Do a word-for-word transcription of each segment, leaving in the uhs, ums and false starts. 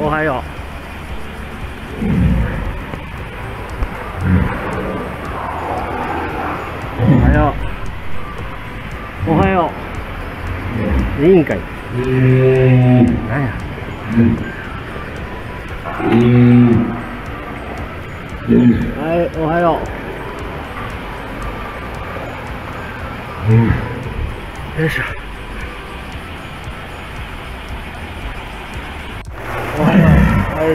おはよう。 おはよう。いいんかい。なんや。はい、おはよう。よいしょ。おはよう。おはようご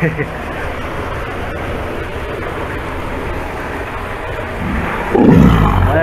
嘿嘿。哎。